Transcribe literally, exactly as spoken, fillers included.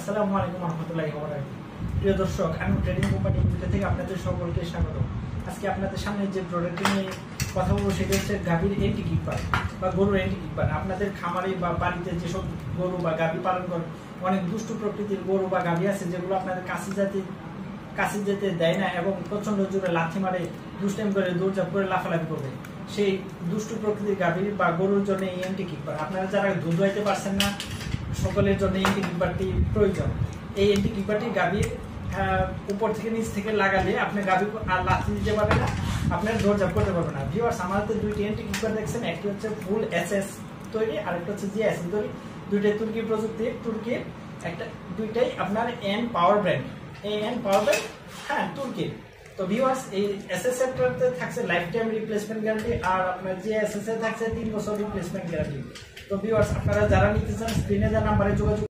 আসসালামু আলাইকুম রাহমাতুল্লাহি ওয়া বারাকাতুহু। প্রিয় দর্শক, আমি ট্রেডিং কোম্পানি লিমিটেড থেকে আপনাদের সকলকে স্বাগত। আজকে আপনাদের সামনে যে প্রোডাক্ট নিয়ে কথা বলবো সেটা হচ্ছে গাভীর এন্টি কিপার বা গরুর এন্টি কিপার। আপনাদের খামারে বা বাড়িতে যেসব গরু বা গাভী পালন করেন, অনেক দুষ্ট প্রকৃতির গরু বা গাভী আছে যেগুলো আপনাদের কাশি জাতি কাশি যেতে দেয় না এবং প্রচন্ড জোরে লাথি মারে, দুষ্টাইম করে, দৌড়ঝাঁপ করে, লাফালাফি করবে। সেই দুষ্ট প্রকৃতির গাভীর বা গরুর জন্য এই এন্টি কিপার। আপনারা যারা দুধ দোয়াইতে পারছেন না, সকলের জন্য এন্টি কিপারটি প্রয়োজন। এই এন্টি কিপারটি গাভীর উপর থেকে নিচ থেকে লাগালে আপনি গাভী আর লাথি দিতে পারবেন না, আপনার দৌড়ঝাঁপ করতে পারবেন না। ভিউয়ার্স, আমাদের দুইটি এন্টি কিপার দেখছেন, একটি হচ্ছে ফুল এসএস তৈরি, আরেকটা হচ্ছে জিএসএম তৈরি। দুইটাই তুর্কি প্রযুক্তির, তুর্কির একটা, দুইটাই আপনার N power brand, N power brand, হ্যাঁ তুর্কির। তো ভিউয়ার্স, এই এসএস এরটাতে থাকছে লাইফ টাইম রিপ্লেসমেন্ট গ্যারান্টি, আর আপনার জিএসএস এ থাকছে তিন বছর রিপ্লেসমেন্ট গ্যারান্টি। তো ভিউয়ার্স, আপনারা যারা নিতে চান স্ক্রিনে যা নাম্বারে যোগাযোগ